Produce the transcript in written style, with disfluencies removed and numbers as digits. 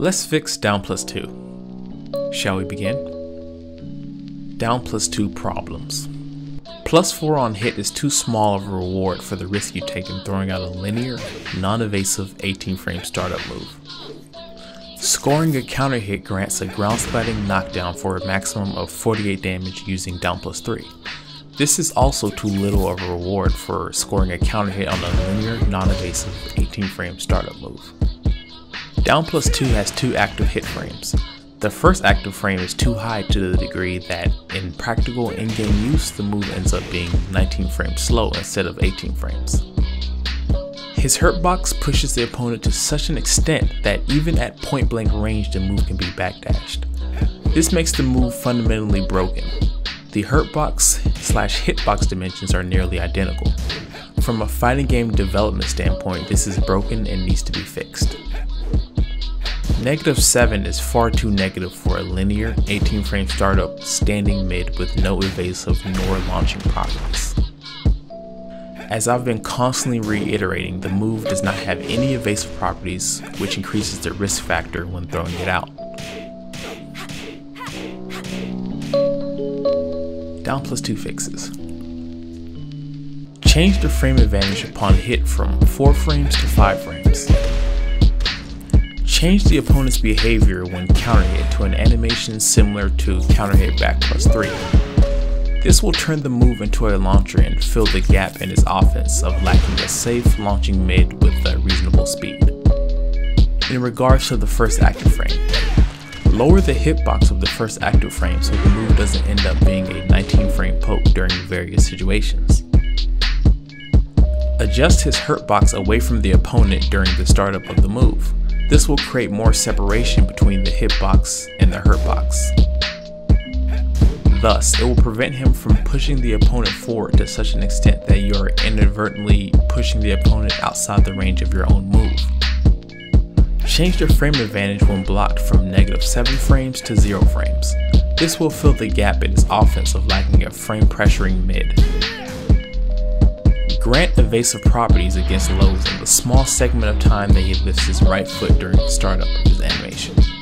Let's fix (down+2). Shall we begin? (Down+2) problems. +4 on hit is too small of a reward for the risk you take in throwing out a linear, non-evasive 18-frame startup move. Scoring a counter hit grants a ground-splatting knockdown for a maximum of 48 damage using (down+3). This is also too little of a reward for scoring a counter hit on a linear, non-evasive 18-frame startup move. (Down+2) has two active hit frames. The first active frame is too high to the degree that, in practical in-game use, the move ends up being 19 frames slow instead of 18 frames. His hurtbox pushes the opponent to such an extent that even at point-blank range the move can be backdashed. This makes the move fundamentally broken. The hurtbox/hitbox dimensions are nearly identical. From a fighting game development standpoint, this is broken and needs to be fixed. -7 is far too negative for a linear, 18-frame startup standing mid with no evasive nor launching properties. As I've been constantly reiterating, the move does not have any evasive properties, which increases the risk factor when throwing it out. (Down+2) fixes. Change the frame advantage upon hit from 4 frames to 5 frames. Change the opponent's behavior when counter hit to an animation similar to counter hit back +3. This will turn the move into a launcher and fill the gap in his offense of lacking a safe launching mid with a reasonable speed. In regards to the first active frame, lower the hitbox of the first active frame so the move doesn't end up being a 19-frame poke during various situations. Adjust his hurtbox away from the opponent during the startup of the move. This will create more separation between the hitbox and the hurtbox. Thus, it will prevent him from pushing the opponent forward to such an extent that you are inadvertently pushing the opponent outside the range of your own move. Change the frame advantage when blocked from -7 frames to 0 frames. This will fill the gap in his offense of lacking a frame pressuring mid. Grant evasive properties against lows in the small segment of time that he lifts his right foot during the startup of his animation.